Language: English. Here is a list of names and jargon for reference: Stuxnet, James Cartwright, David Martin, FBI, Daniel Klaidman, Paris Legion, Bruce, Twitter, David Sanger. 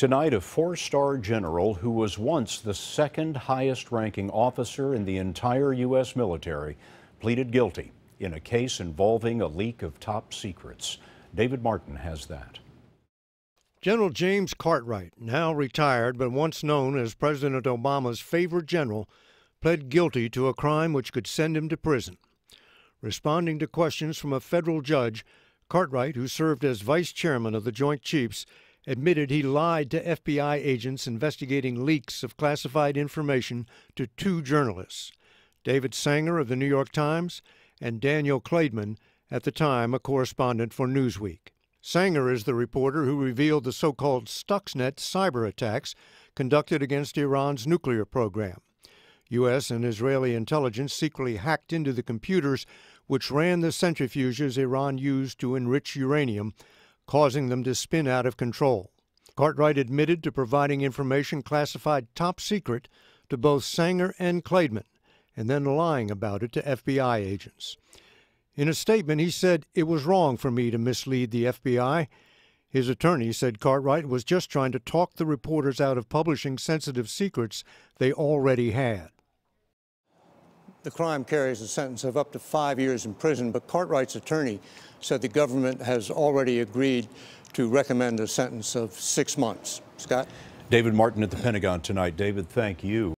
Tonight, a four-star general who was once the second highest-ranking officer in the entire U.S. military pleaded guilty in a case involving a leak of top secrets. David Martin has that. General James Cartwright, now retired but once known as President Obama's favorite general, pled guilty to a crime which could send him to prison. Responding to questions from a federal judge, Cartwright, who served as vice chairman of the Joint Chiefs, admitted he lied to FBI agents investigating leaks of classified information to two journalists, David Sanger of the New York Times and Daniel Klaidman, at the time a correspondent for Newsweek. Sanger is the reporter who revealed the so-called Stuxnet cyber attacks conducted against Iran's nuclear program. U.S. and Israeli intelligence secretly hacked into the computers which ran the centrifuges Iran used to enrich uranium, causing them to spin out of control. Cartwright admitted to providing information classified top secret to both Sanger and Klaidman, and then lying about it to FBI agents. In a statement, he said, "It was wrong for me to mislead the FBI." His attorney said Cartwright was just trying to talk the reporters out of publishing sensitive secrets they already had. The crime carries a sentence of up to 5 years in prison, but Cartwright's attorney said the government has already agreed to recommend a sentence of 6 months. Scott? David Martin at the Pentagon tonight. David, thank you.